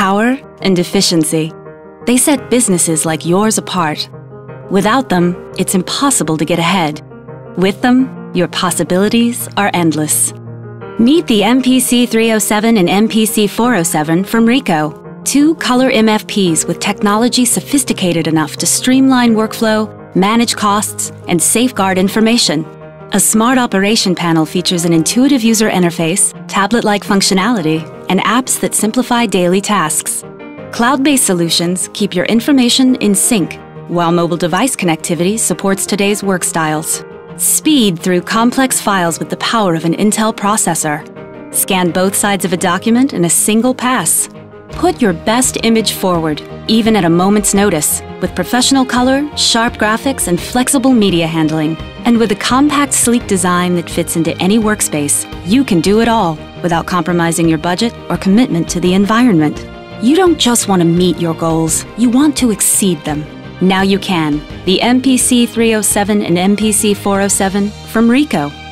power and efficiency. They set businesses like yours apart. Without them, it's impossible to get ahead. With them, your possibilities are endless. Meet the MP C307 and MP C407 from Ricoh. Two color MFPs with technology sophisticated enough to streamline workflow, manage costs, and safeguard information. A smart operation panel features an intuitive user interface, tablet-like functionality, and apps that simplify daily tasks. Cloud-based solutions keep your information in sync, while mobile device connectivity supports today's work styles. Speed through complex files with the power of an Intel processor. Scan both sides of a document in a single pass. Put your best image forward, even at a moment's notice, with professional color, sharp graphics, and flexible media handling. And with a compact, sleek design that fits into any workspace, you can do it all without compromising your budget or commitment to the environment. You don't just want to meet your goals, you want to exceed them. Now you can. The MP C307 and MP C407 from Ricoh.